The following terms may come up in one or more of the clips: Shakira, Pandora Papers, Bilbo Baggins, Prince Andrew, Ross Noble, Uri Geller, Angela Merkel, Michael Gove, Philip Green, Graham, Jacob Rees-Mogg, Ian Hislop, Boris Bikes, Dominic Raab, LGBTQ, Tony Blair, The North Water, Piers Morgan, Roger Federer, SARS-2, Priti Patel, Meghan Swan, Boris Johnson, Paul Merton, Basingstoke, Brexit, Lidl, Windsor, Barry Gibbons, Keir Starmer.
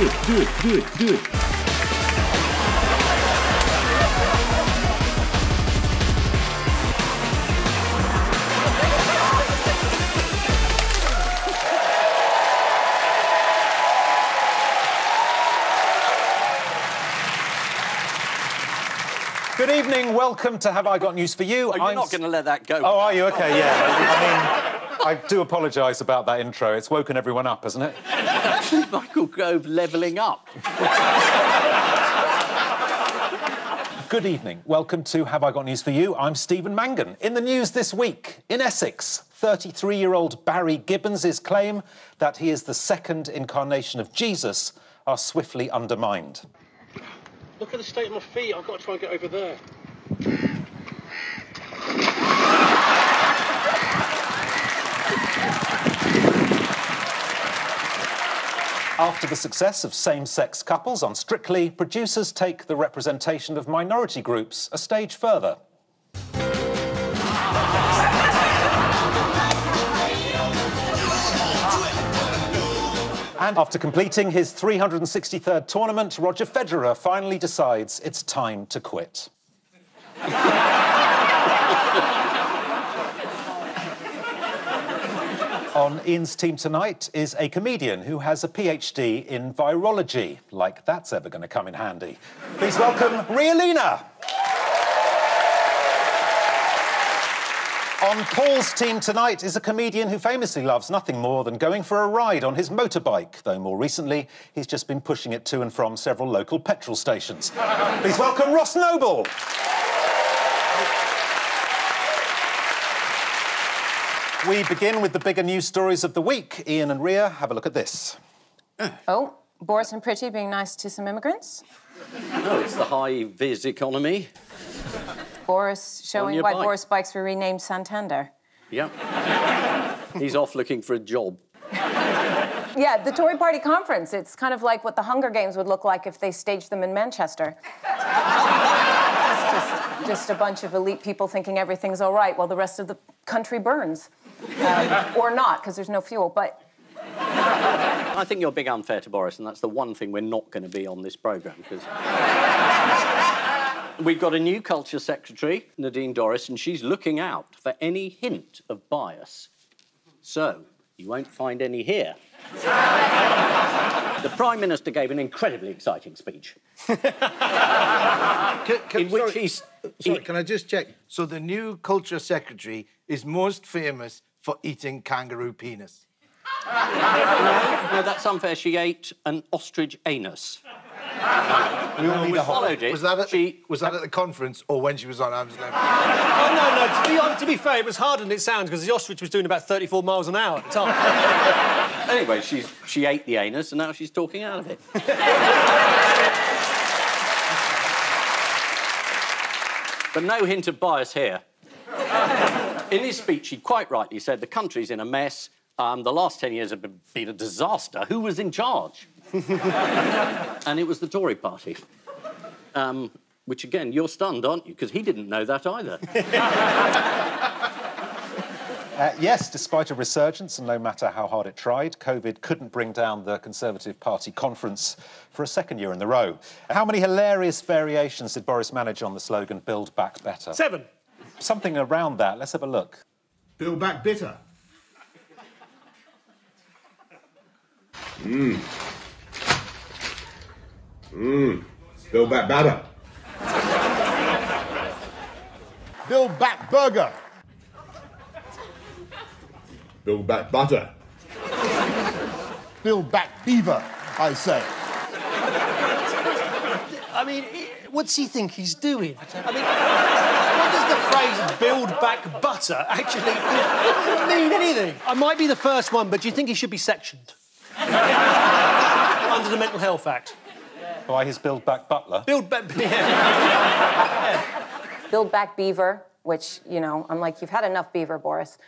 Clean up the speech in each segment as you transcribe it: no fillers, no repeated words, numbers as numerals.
Do it. Good evening, welcome to Have I Got News for You. I'm not going to let that go. Oh, are you? OK, yeah. I mean, I do apologise about that intro. It's woken everyone up, hasn't it? Actually, Michael Gove levelling up. Good evening, welcome to Have I Got News for You. I'm Stephen Mangan. In the news this week, in Essex, 33-year-old Barry Gibbons' claim that he is the second incarnation of Jesus are swiftly undermined. Look at the state of my feet. I've got to try and get over there. After the success of same-sex couples on Strictly, producers take the representation of minority groups a stage further. And after completing his 363rd tournament, Roger Federer finally decides it's time to quit. On Ian's team tonight is a comedian who has a PhD in virology. Like that's ever going to come in handy. Please welcome Ria Lina. On Paul's team tonight is a comedian who famously loves nothing more than going for a ride on his motorbike, though more recently he's just been pushing it to and from several local petrol stations. Please welcome Ross Noble. We begin with the bigger news stories of the week. Ian and Ria, have a look at this. Oh, Boris and Priti being nice to some immigrants? No, it's the high-vis economy. Boris showing why Boris Bikes were renamed Santander. Yeah. He's off looking for a job. Yeah, the Tory party conference. It's kind of like what the Hunger Games would look like if they staged them in Manchester. It's just a bunch of elite people thinking everything's all right while the rest of the country burns. Or not, because there's no fuel, but... I think you're being unfair to Boris, and that's the one thing we're not going to be on this programme, because... We've got a new culture secretary, Nadine Dorries, and she's looking out for any hint of bias. So, you won't find any here. The Prime Minister gave an incredibly exciting speech. Can I just check? So the new culture secretary is most famous for eating kangaroo penis. No, that's unfair. She ate an ostrich anus. Was that at the conference or when she was on Am's Length? Oh, no, to be fair, it was harder than it sounds because the ostrich was doing about 34 miles an hour at the time. Anyway, she ate the anus and now she's talking out of it. But no hint of bias here. In his speech, she quite rightly said the country's in a mess. The last 10 years have been a disaster. Who was in charge? And it was the Tory party. Which, again, you're stunned, aren't you? Because he didn't know that either. Yes, despite a resurgence, and no matter how hard it tried, COVID couldn't bring down the Conservative Party conference for a second year in the row. How many hilarious variations did Boris manage on the slogan, Build Back Better? 7. Something around that. Let's have a look. Build Back Bitter. Build Back Batter. Build Back Burger. Build Back Butter. Build Back Beaver, I say. I mean, what's he think he's doing? I mean, what does the phrase Build Back Butter actually mean anything? I might be the first one, but do you think he should be sectioned? Under the Mental Health Act. By his Build Back Butler. Build Back Beaver, which, you know, I'm like, you've had enough beaver, Boris.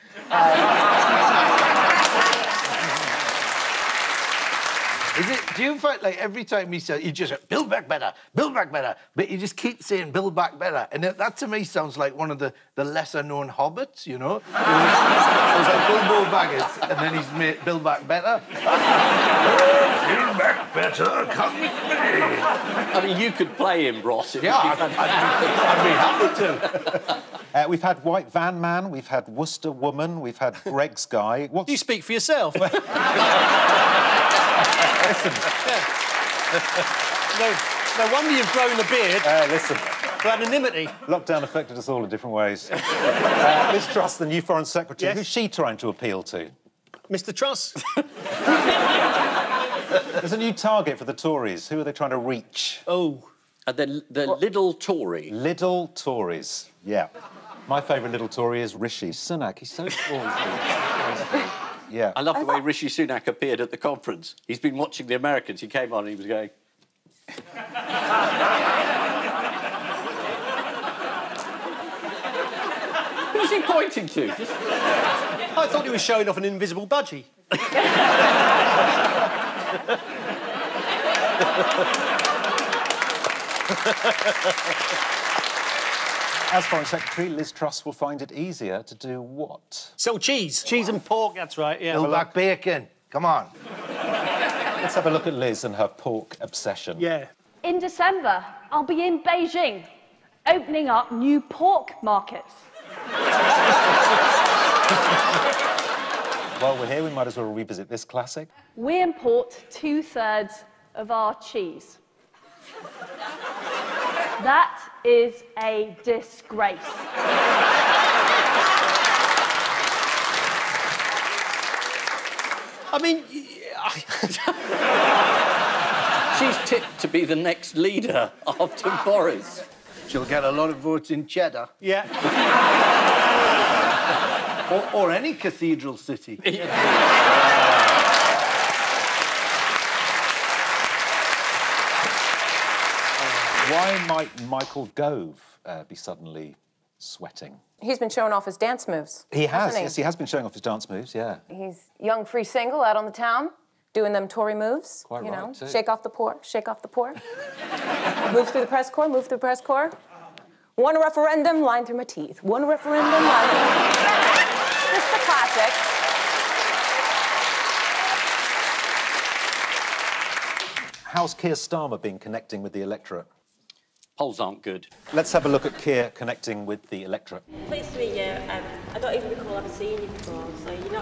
Do you find, like, every time he says, you just Build Back Better, but you just keep saying Build Back Better, and that to me sounds like one of the lesser-known hobbits, you know? It was like Bilbo Baggins, and then he's made Build Back Better. You'd better come with me. I mean, you could play him, Ross. Yeah, I'd be happy to. We've had White Van Man, we've had Worcester Woman, we've had Greg's Guy. What's... You speak for yourself. Listen. No wonder you've grown a beard. Listen. For anonymity. Lockdown affected us all in different ways. Liz Truss, the new Foreign Secretary, yes. Who's she trying to appeal to? Mr Truss. There's a new target for the Tories. Who are they trying to reach? Oh. The Lidl Tory. Lidl Tories, yeah. My favourite little Tory is Rishi Sunak. He's so tall. Yeah. I love the way Rishi Sunak appeared at the conference. He's been watching the Americans. He came on and he was going... Who's he pointing to? Just... I thought he was showing off an invisible budgie. As Foreign Secretary, Liz Truss will find it easier to do what? Sell cheese. Cheese and pork, that's right, yeah. All that bacon. Come on. Let's have a look at Liz and her pork obsession. Yeah. In December, I'll be in Beijing, opening up new pork markets. While we're here, we might as well revisit this classic. We import 2/3 of our cheese. That is a disgrace. I mean... She's tipped to be the next leader after Boris. She'll get a lot of votes in Cheddar. Yeah. or any cathedral city. Why might Michael Gove be suddenly sweating? He's been showing off his dance moves. He has, yes, he has been showing off his dance moves, yeah. He's young, free, single, out on the town, doing them Tory moves. Quite right, too. Shake off the poor, shake off the poor. Move through the press corps, move through the press corps. One referendum, line through my teeth. One referendum, line through my teeth. Just the classics. How's Keir Starmer been connecting with the electorate? Polls aren't good. Let's have a look at Keir connecting with the electorate. Pleased to meet you. I don't even recall ever seeing you before, so you're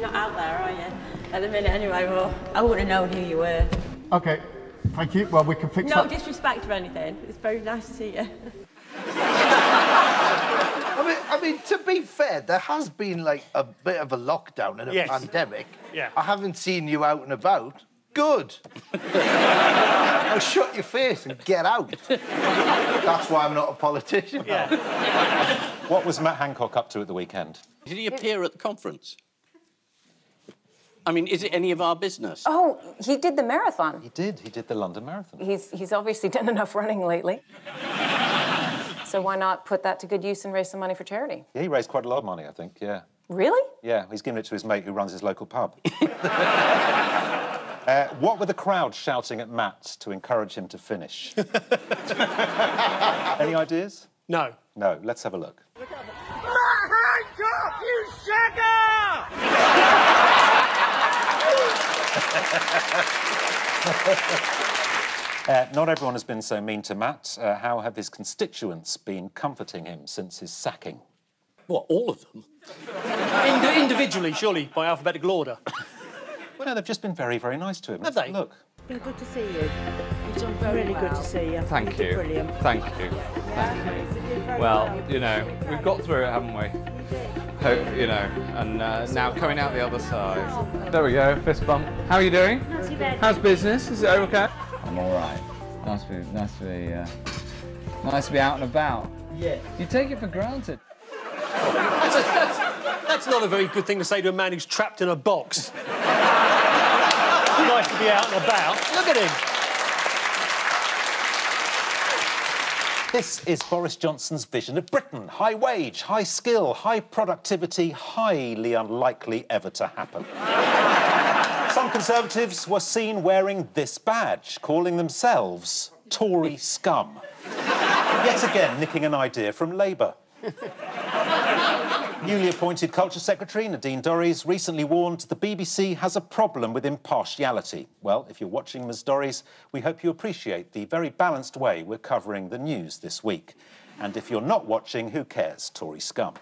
not out there, are you? At the minute, anyway. Well, I wouldn't have known who you were. OK, thank you. Well, we can fix that. No disrespect or anything. It's very nice to see you. I mean, to be fair, there has been like a bit of a lockdown and a pandemic. Yeah. I haven't seen you out and about. Good. Now shut your face and get out. That's why I'm not a politician. Yeah. What was Matt Hancock up to at the weekend? Did he appear at the conference? I mean, is it any of our business? Oh, he did the marathon. He did the London Marathon. He's obviously done enough running lately. So why not put that to good use and raise some money for charity? Yeah, he raised quite a lot of money, I think, yeah. Really? Yeah, he's given it to his mate who runs his local pub. What were the crowd shouting at Matt to encourage him to finish? Any ideas? No. No, let's have a look. Matt Hancock, you sucker! Not everyone has been so mean to Matt. How have his constituents been comforting him since his sacking? What, all of them? Individually, surely, by alphabetical order. Well, no, they've just been very, very nice to him. Have they? Look. Been good to see you. You've done very well. Really good to see you. Thank you. Brilliant. Thank you. Thank you. Well, you know, we've got through it, haven't we? Hope, you know, and now coming out the other side. There we go, fist bump. How are you doing? Not too bad. How's business? Is it okay? I'm all right. Nice to be out and about. Yeah. You take it for granted. That's not a very good thing to say to a man who's trapped in a box. Nice to be out and about. Look at him. This is Boris Johnson's vision of Britain. High wage, high skill, high productivity, highly unlikely ever to happen. Some Conservatives were seen wearing this badge, calling themselves Tory scum. Yet again, nicking an idea from Labour. Newly appointed Culture Secretary Nadine Dorries recently warned the BBC has a problem with impartiality. Well, if you're watching Ms Dorries, we hope you appreciate the very balanced way we're covering the news this week. And if you're not watching, who cares, Tory scum.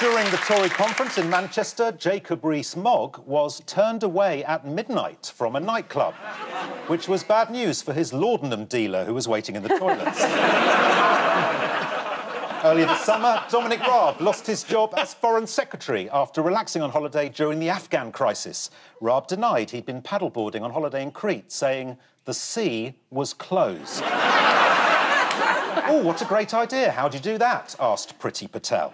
During the Tory conference in Manchester, Jacob Rees-Mogg was turned away at midnight from a nightclub, which was bad news for his laudanum dealer who was waiting in the toilets. Earlier this summer, Dominic Raab lost his job as Foreign Secretary after relaxing on holiday during the Afghan crisis. Raab denied he'd been paddleboarding on holiday in Crete, saying the sea was closed. Oh, what a great idea. How do you do that? Asked Priti Patel.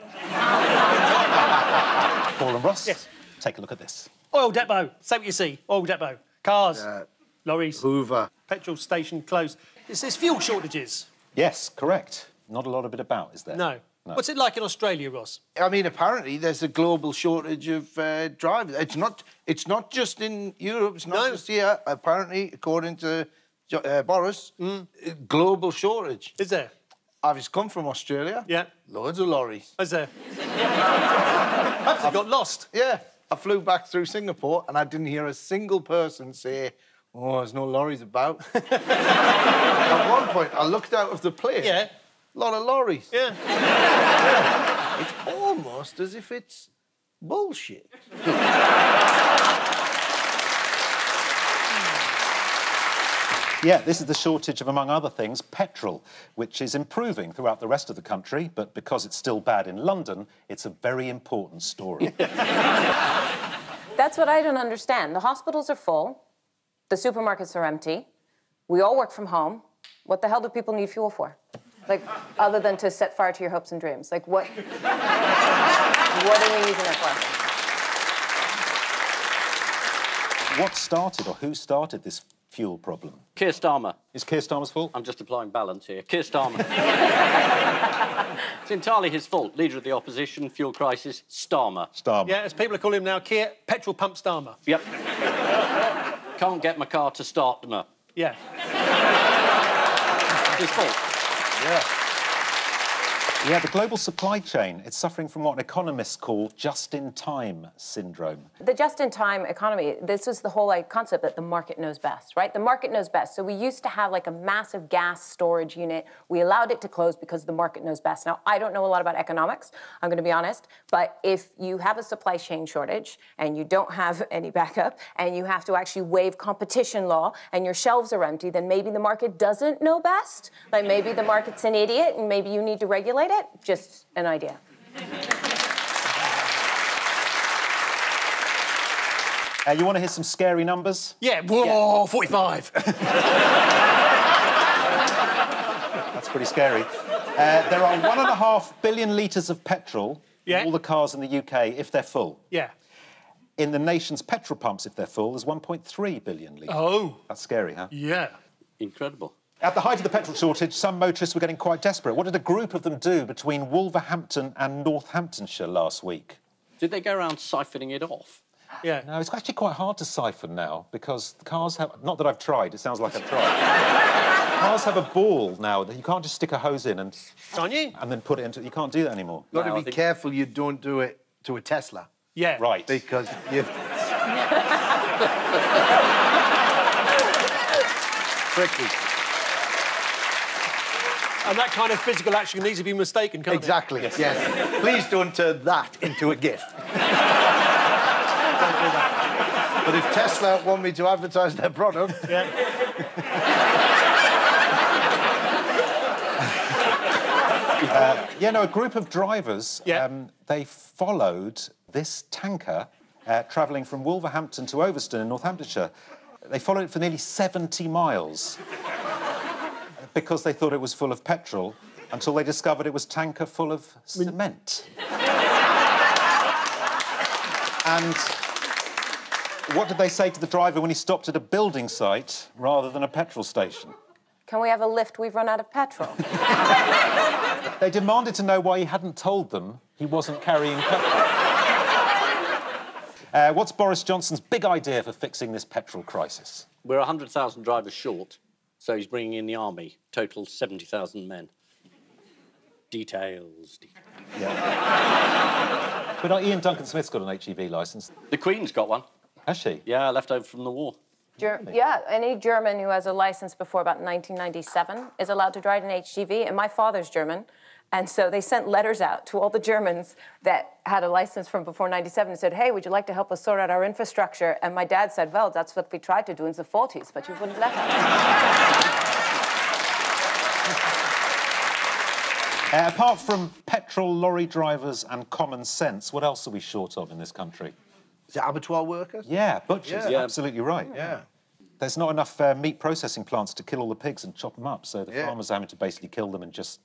Paul and Ross, yes. Take a look at this. Oil depot. Say what you see. Oil depot. Cars. Lorries. Hoover. Petrol station closed. Is this fuel shortages? Yes, correct. Not a lot of it about, is there? No. No. What's it like in Australia, Ross? I mean, apparently there's a global shortage of drivers. It's not just in Europe. It's not just here. Apparently, according to Boris, global shortage. Is there? I've just come from Australia. Yeah. Loads of lorries. Is there? Perhaps I got lost. Yeah. I flew back through Singapore and I didn't hear a single person say, oh, there's no lorries about. At one point, I looked out of the plane. Yeah. A lot of lorries. Yeah. Yeah. It's almost as if it's bullshit. Yeah, this is the shortage of, among other things, petrol, which is improving throughout the rest of the country, but because it's still bad in London, it's a very important story. That's what I don't understand. The hospitals are full, the supermarkets are empty, we all work from home. What the hell do people need fuel for? Like, other than to set fire to your hopes and dreams. Like, what... what are we using it for? What started or who started this fuel problem? Keir Starmer. Is Keir Starmer's fault? I'm just applying balance here. Keir Starmer. It's entirely his fault. Leader of the opposition, fuel crisis, Starmer. Starmer. Yeah, as people are calling him now, Keir Petrol Pump Starmer. Yep. Can't get my car to start, Starmer. Yeah. It's his fault. Yeah. Yeah, the global supply chain, it's suffering from what economists call just-in-time syndrome. The just-in-time economy, this is the whole concept that the market knows best, right? The market knows best. So we used to have a massive gas storage unit. We allowed it to close because the market knows best. Now, I don't know a lot about economics, I'm going to be honest, but if you have a supply chain shortage and you don't have any backup and you have to actually waive competition law and your shelves are empty, then maybe the market doesn't know best. Like, maybe the market's an idiot and maybe you need to regulate it. Just an idea. You want to hear some scary numbers? Yeah, whoa, yeah. 45. That's pretty scary. There are 1.5 billion litres of petrol in all the cars in the UK if they're full. Yeah. In the nation's petrol pumps, if they're full, there's 1.3 billion litres. Oh. That's scary, huh? Yeah. Incredible. At the height of the petrol shortage, some motorists were getting quite desperate. What did a group of them do between Wolverhampton and Northamptonshire last week? Did they go around siphoning it off? Yeah. No, it's actually quite hard to siphon now, because the cars have... Not that I've tried, it sounds like I've tried. Cars have a ball now that you can't just stick a hose in and... Can't you? And then put it into... You can't do that anymore. You've got to be careful you don't do it to a Tesla. Yeah. Right. Because you've... Tricky. And that kind of physical action needs to be mistaken, can't it? Exactly, yes. Please don't turn that into a GIF. Don't do that. But if Tesla want me to advertise their product... Yeah. A group of drivers, they followed this tanker travelling from Wolverhampton to Overston in Northamptonshire. They followed it for nearly 70 miles. Because they thought it was full of petrol, until they discovered it was tanker full of cement. And what did they say to the driver when he stopped at a building site rather than a petrol station? Can we have a lift? We've run out of petrol. They demanded to know why he hadn't told them he wasn't carrying petrol. What's Boris Johnson's big idea for fixing this petrol crisis? We're 100,000 drivers short. So he's bringing in the army, total 70,000 men. Details. Yeah. But Ian Duncan-Smith's got an HEV licence. The Queen's got one. Has she? Yeah, left over from the war. Yeah, any German who has a licence before about 1997 is allowed to drive an HGV, and my father's German, and so they sent letters out to all the Germans that had a licence from before 97 and said, hey, would you like to help us sort out our infrastructure? And my dad said, well, that's what we tried to do in the 40s, but you wouldn't let us. Apart from petrol, lorry drivers and common sense, what else are we short of in this country? Is it abattoir workers? Yeah, butchers. Yeah. Absolutely right. Yeah. There's not enough meat processing plants to kill all the pigs and chop them up, so the farmers are having to basically kill them and just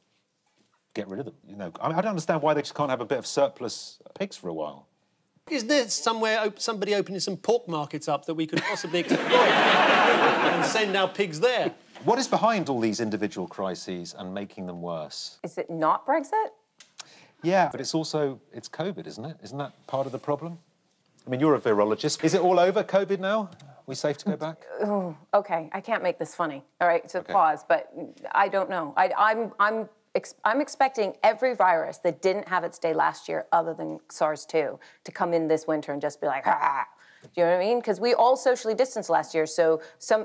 get rid of them. You know, I mean, I don't understand why they just can't have a bit of surplus pigs for a while. Is there somewhere somebody opening some pork markets up that we could possibly exploit and send our pigs there? What is behind all these individual crises and making them worse? Is it not Brexit? Yeah, but it's also it's COVID, isn't it? Isn't that part of the problem? I mean, you're a virologist. Is it all over, COVID, now? Are we safe to go back? Oh, OK, I can't make this funny. All right, so pause, but I don't know. I'm expecting every virus that didn't have its day last year, other than SARS-2, to come in this winter and just be like, ha! Do you know what I mean? Because we all socially distanced last year, so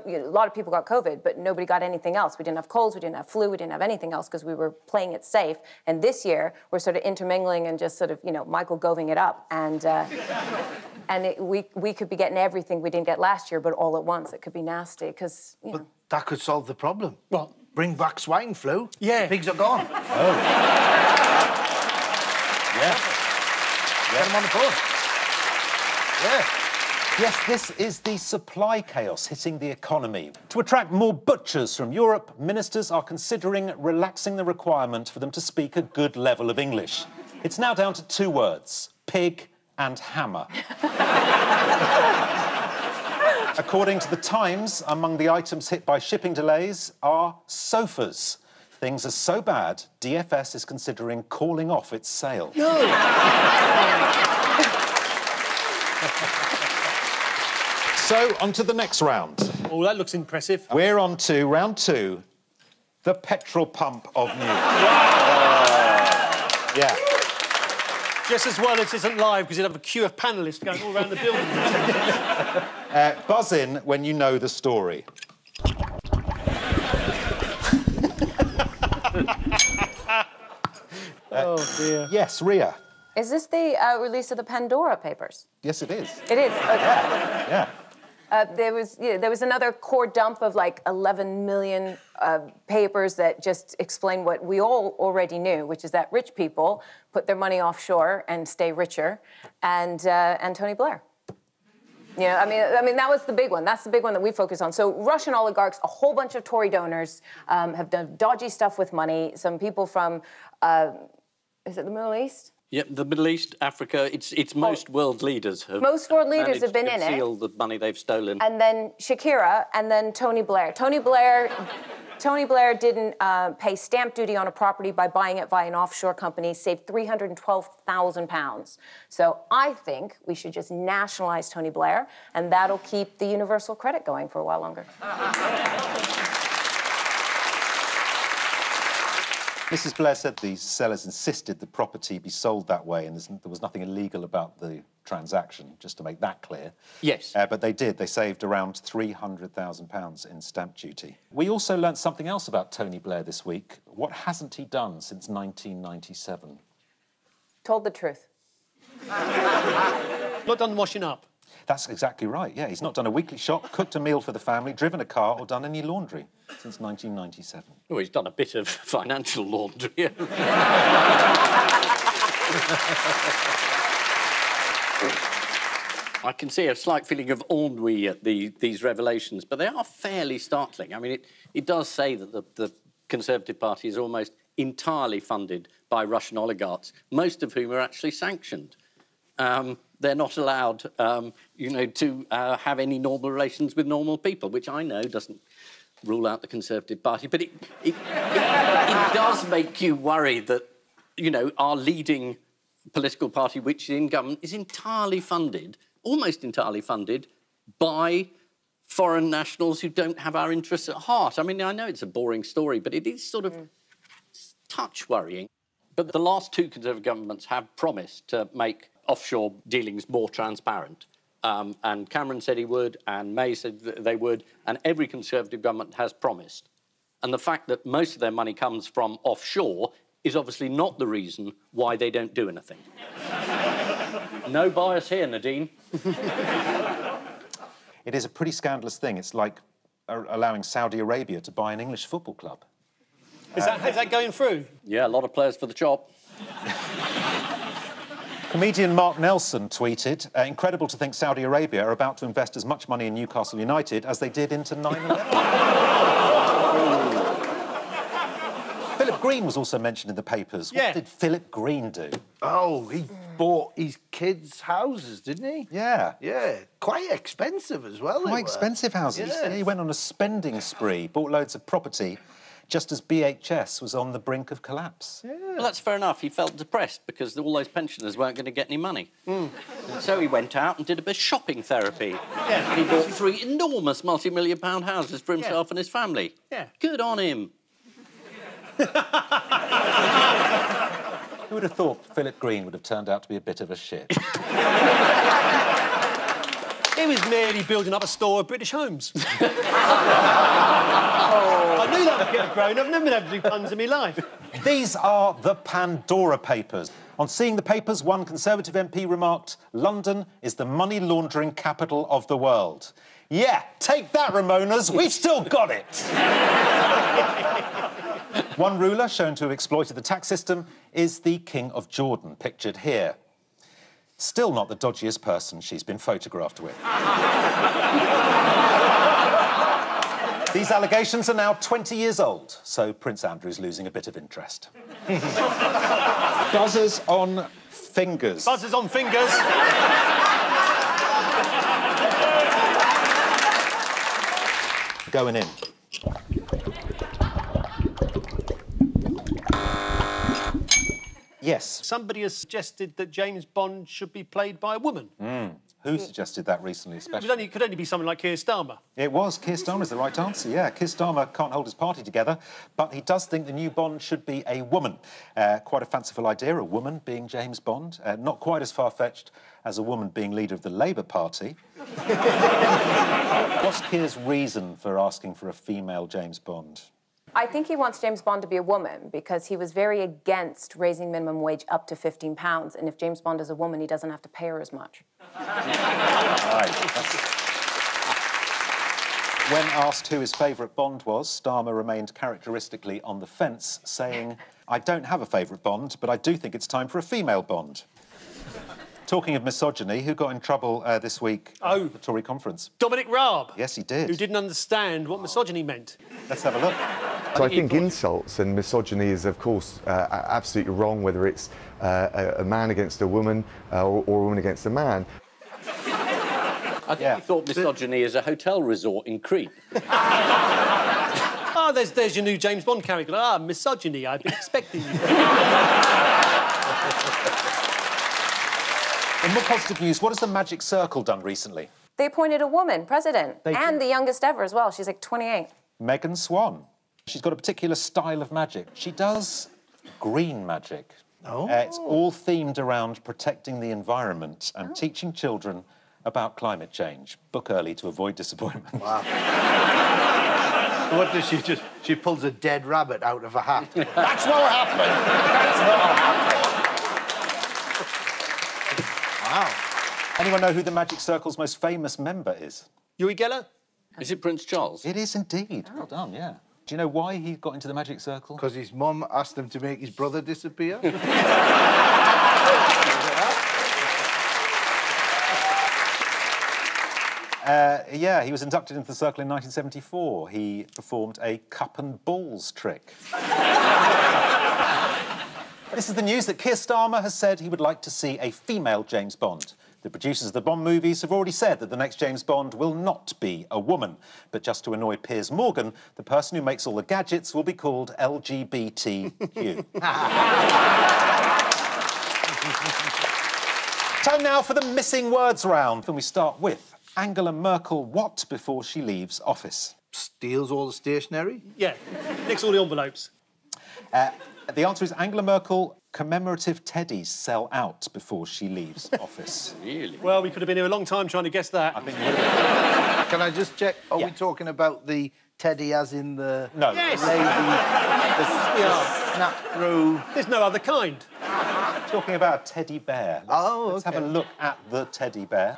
a lot of people got COVID, but nobody got anything else. We didn't have colds, we didn't have flu, we didn't have anything else because we were playing it safe. And this year, we're sort of intermingling and just sort of, you know, Michael Goving it up. And we could be getting everything we didn't get last year, but all at once. It could be nasty because, you know... But that could solve the problem. What? Bring back swine flu. Yeah. The pigs are gone. Oh. Yeah. Get them on the phone. Yeah. Yes, this is the supply chaos hitting the economy. To attract more butchers from Europe, ministers are considering relaxing the requirement for them to speak a good level of English. It's now down to two words, pig and hammer. According to The Times, among the items hit by shipping delays are sofas. Things are so bad, DFS is considering calling off its sale. No! So, on to the next round. Oh, that looks impressive. We're on to round two, the petrol pump of news. Yeah. Just as well it isn't live, because you'd have a queue of panellists going all around the building. Buzz in when you know the story. Oh, dear. Yes, Ria. Is this the release of the Pandora Papers? Yes, it is. It is? OK. Yeah. Yeah. There was another core dump of, like, 11 million papers that just explain what we all already knew, which is that rich people put their money offshore and stay richer, and Tony Blair. You know, I mean, that was the big one. That's the big one that we focus on. So Russian oligarchs, a whole bunch of Tory donors, have done dodgy stuff with money. Some people from, is it the Middle East? Yep, the Middle East, Africa, it's most world leaders have... Most world leaders have been in it. ...conceal the money they've stolen. And then Shakira, and then Tony Blair. Tony Blair didn't pay stamp duty on a property by buying it via an offshore company, saved £312,000. So I think we should just nationalise Tony Blair, and that'll keep the universal credit going for a while longer. Mrs. Blair said the sellers insisted the property be sold that way, and there was nothing illegal about the transaction, just to make that clear. Yes. But they did. They saved around £300,000 in stamp duty. We also learnt something else about Tony Blair this week. What hasn't he done since 1997? Told the truth. Not done washing up. That's exactly right, yeah. He's not done a weekly shop, cooked a meal for the family, driven a car or done any laundry since 1997. Well, he's done a bit of financial laundry. I can see a slight feeling of ennui at these revelations, but they are fairly startling. I mean, it does say that the Conservative Party is almost entirely funded by Russian oligarchs, most of whom are actually sanctioned. They're not allowed, you know, to have any normal relations with normal people, which I know doesn't rule out the Conservative Party, but it does make you worry that, you know, our leading political party, which is in government, is entirely funded, almost entirely funded, by foreign nationals who don't have our interests at heart. I mean, I know it's a boring story, but it is sort of touch worrying. But the last two Conservative governments have promised to make offshore dealings more transparent. And Cameron said he would, and May said they would, and every Conservative government has promised. And the fact that most of their money comes from offshore is obviously not the reason why they don't do anything. No bias here, Nadine. It is a pretty scandalous thing. It's like allowing Saudi Arabia to buy an English football club. Is that going through? Yeah, a lot of players for the chop. Comedian Mark Nelson tweeted, incredible to think Saudi Arabia are about to invest as much money in Newcastle United as they did into 9/11. Philip Green was also mentioned in the papers. Yeah. What did Philip Green do? Oh, he bought his kids' houses, didn't he? Yeah. Yeah, quite expensive as well. Quite expensive houses. Yeah. He went on a spending spree, bought loads of property, just as BHS was on the brink of collapse. Yeah. Well, that's fair enough. He felt depressed because all those pensioners weren't going to get any money. Mm. So he went out and did a bit of shopping therapy. Yeah. He bought three enormous multi-million pound houses for himself and his family. Yeah. Good on him. Who would have thought Philip Green would have turned out to be a bit of a shit? He was merely building up a store of British homes. Oh. I knew that would get grown. I've never been able to do puns in my life. These are the Pandora Papers. On seeing the papers, one Conservative MP remarked, "London is the money laundering capital of the world." Yeah, take that, Ramonas. We've still got it. One ruler shown to have exploited the tax system is the King of Jordan, pictured here. Still not the dodgiest person she's been photographed with. These allegations are now 20 years old, so Prince Andrew's losing a bit of interest. Buzzers on fingers. Buzzers on fingers. Going in. Yes. Somebody has suggested that James Bond should be played by a woman. Mm. Who suggested that recently, especially? It could only be someone like Keir Starmer. It was. Keir Starmer's the right answer, yeah. Keir Starmer can't hold his party together, but he does think the new Bond should be a woman. Quite a fanciful idea, a woman being James Bond. Not quite as far-fetched as a woman being leader of the Labour Party. What's Keir's reason for asking for a female James Bond? I think he wants James Bond to be a woman because he was very against raising minimum wage up to £15, and if James Bond is a woman, he doesn't have to pay her as much. Right. When asked who his favourite Bond was, Starmer remained characteristically on the fence, saying, "I don't have a favourite Bond, but I do think it's time for a female Bond." Talking of misogyny, who got in trouble this week at the Tory conference? Dominic Raab. Yes, he did. Who didn't understand what misogyny meant. Let's have a look. So I think insults and misogyny is, of course, absolutely wrong, whether it's a man against a woman or a woman against a man. I think he thought misogyny is a hotel resort in Crete. Oh, there's your new James Bond character. Ah, misogyny, I've been expecting you. In more positive news, what has the Magic Circle done recently? They appointed a woman president, and the youngest ever as well. She's like 28. Meghan Swan. She's got a particular style of magic. She does green magic. Oh. It's all themed around protecting the environment and teaching children about climate change. Book early to avoid disappointment. Wow. What does she just... She pulls a dead rabbit out of a hat. That's what happened! That's what happened! Wow. Anyone know who the Magic Circle's most famous member is? Uri Geller? Is it Prince Charles? It is indeed. Well done, yeah. Do you know why he got into the Magic Circle? Because his mum asked him to make his brother disappear. Yeah, he was inducted into the circle in 1974. He performed a cup and balls trick. This is the news that Keir Starmer has said he would like to see a female James Bond. The producers of the Bond movies have already said that the next James Bond will not be a woman. But just to annoy Piers Morgan, the person who makes all the gadgets will be called LGBTQ. Time now for the missing words round. And we start with Angela Merkel what before she leaves office? Steals all the stationery? Yeah, nicks all the envelopes. The answer is Angela Merkel commemorative teddies sell out before she leaves office? Really? Well, we could have been here a long time trying to guess that. I think we would. Can I just check? Are we talking about the teddy as in the... No. Yes. Lady, the snap through... There's no other kind. Talking about a teddy bear. Oh, let's have a look at the teddy bear.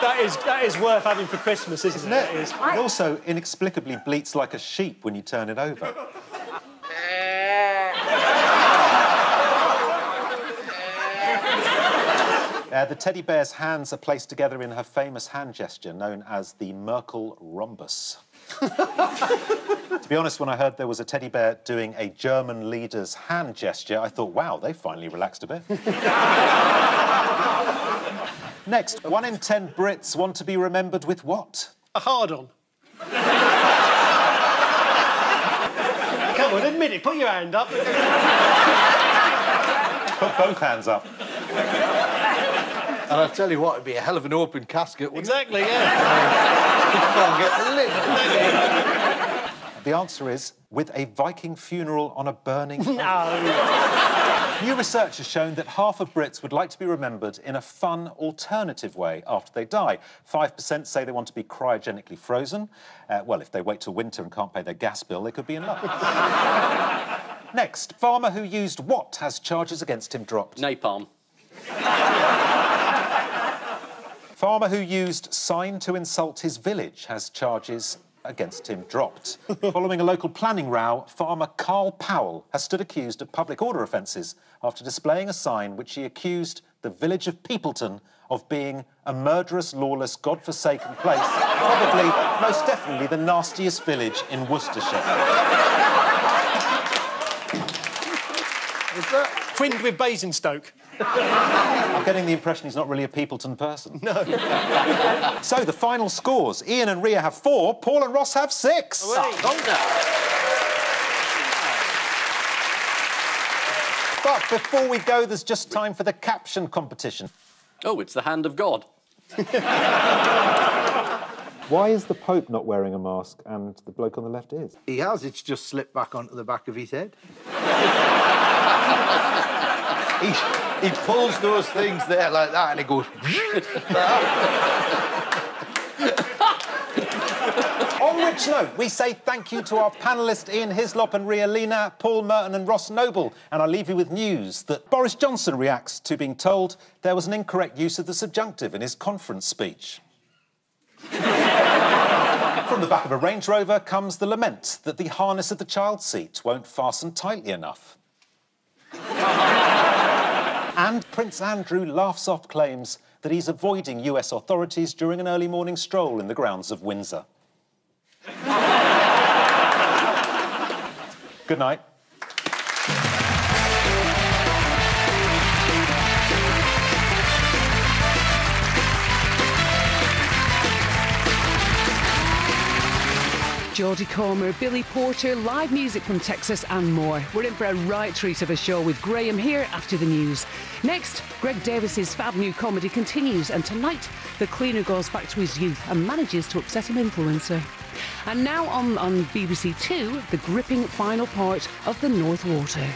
That is worth having for Christmas, isn't it? It is. It also inexplicably bleats like a sheep when you turn it over. The teddy bear's hands are placed together in her famous hand gesture known as the Merkel rhombus. To be honest, when I heard there was a teddy bear doing a German leader's hand gesture, I thought, wow, they finally relaxed a bit. Next, 1 in 10 Brits want to be remembered with what? A hard-on. Come on, admit it. Put your hand up. Put both hands up. And I'll tell you what, it'd be a hell of an open casket, wouldn't it? Exactly, yeah. The answer is, with a Viking funeral on a burning... No. New research has shown that half of Brits would like to be remembered in a fun, alternative way after they die. 5% say they want to be cryogenically frozen. Well, if they wait till winter and can't pay their gas bill, they could be in luck. Next, farmer who used what has charges against him dropped? Napalm. Farmer who used sign to insult his village has charges against him dropped. Following a local planning row, farmer Carl Powell has stood accused of public order offences after displaying a sign which he accused the village of Peopleton of being a murderous, lawless, godforsaken place, probably, most definitely, the nastiest village in Worcestershire. Twinned with Basingstoke. I'm getting the impression he's not really a Peopleton person. No. So, the final scores. Ian and Ria have 4, Paul and Ross have 6. But before we go, there's just time for the caption competition. Oh, it's the hand of God. Why is the Pope not wearing a mask and the bloke on the left is? He has. It's just slipped back onto the back of his head. He pulls those things there like that and it goes... On which note, we say thank you to our panellists Ian Hislop and Ria Lina, Paul Merton and Ross Noble. And I'll leave you with news that Boris Johnson reacts to being told there was an incorrect use of the subjunctive in his conference speech. From the back of a Range Rover comes the lament that the harness of the child's seat won't fasten tightly enough. And Prince Andrew laughs off claims that he's avoiding US authorities during an early morning stroll in the grounds of Windsor. Good night. Geordie Comer, Billy Porter, live music from Texas and more. We're in for a right treat of a show with Graham here after the news. Next, Greg Davis's fab new comedy continues, and tonight the cleaner goes back to his youth and manages to upset an influencer. And now on BBC Two, the gripping final part of The North Water.